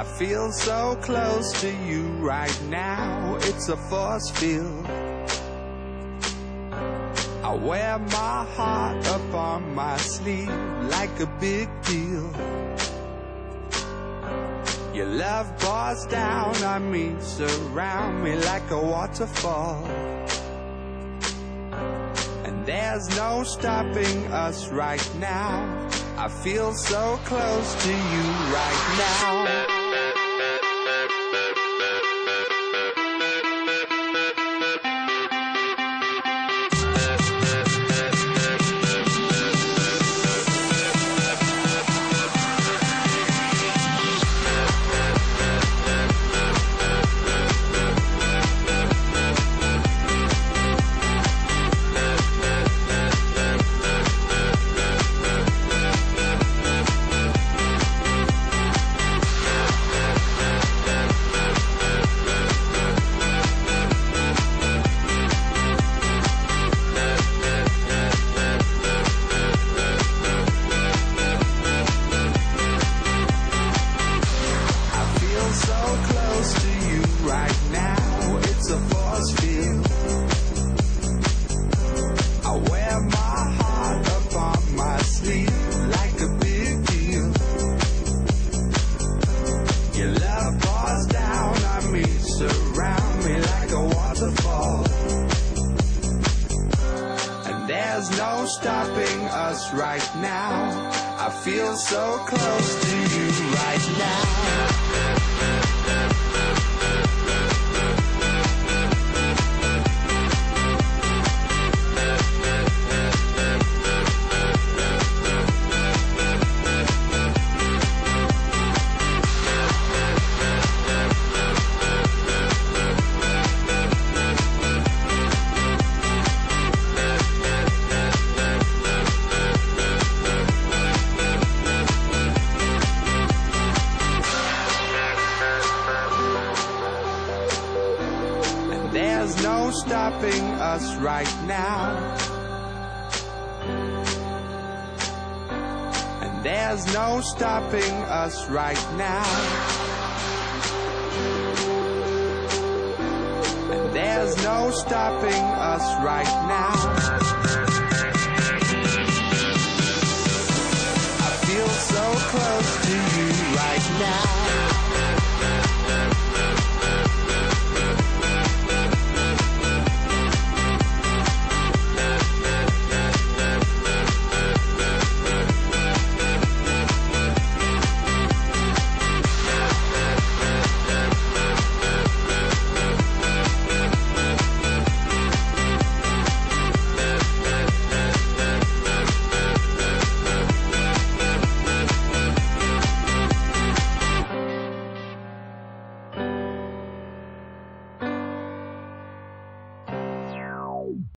I feel so close to you right now, it's a force field. I wear my heart up on my sleeve like a big deal. Your love pours down on me, surround me like a waterfall. And there's no stopping us right now, I feel so close to you right now. Stopping us right now, I feel so close to you right now. There's no stopping us right now, and there's no stopping us right now, and there's no stopping us right now.